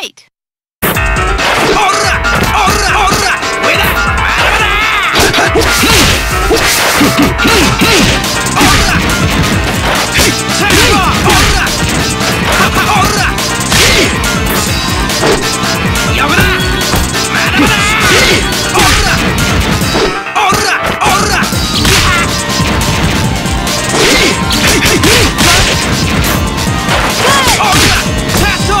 Great! Orra! Orra! Orra! With a... Orra! Orra! Orra! Papa Orra! Yavra! Madara! Orra! Orra! Orra! Orra! Tato!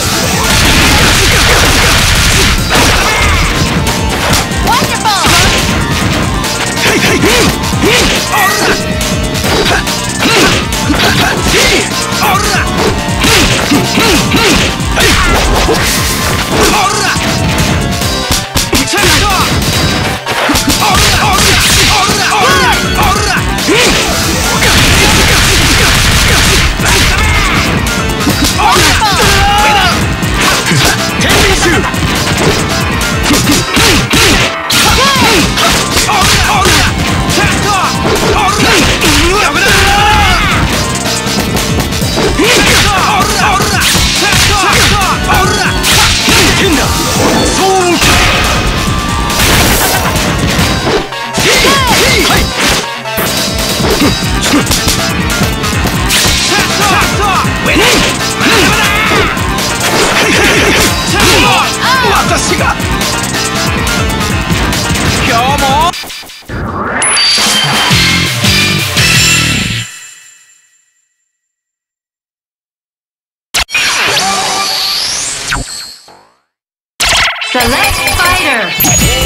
Select fighter!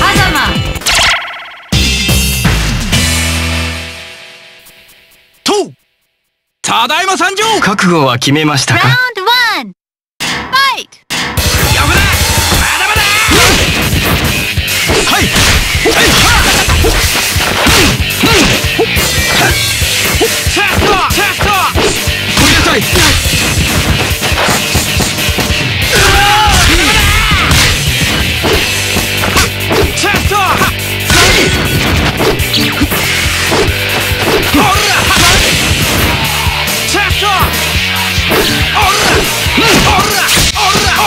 Hazama! To! ただいま参上! 覚悟は決めましたか? Round 1! Fight! やぶな! まだまだ! はい! チャスト! チャスト! こりなさい! Orra! Orra! Orra!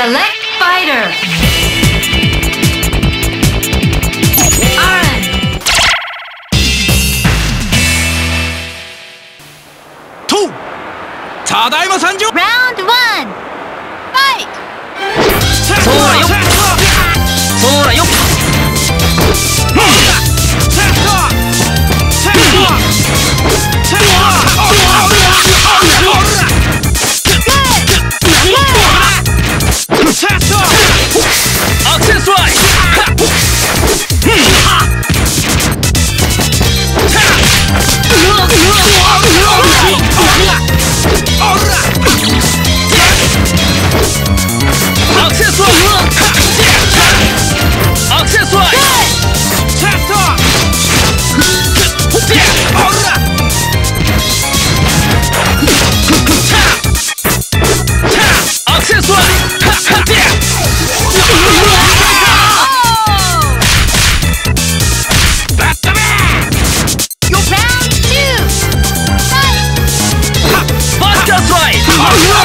Select Fighter. Aaron. Two. 다다이마 산조. Round one. Fight. 소라 욕. 소라 욕. All right.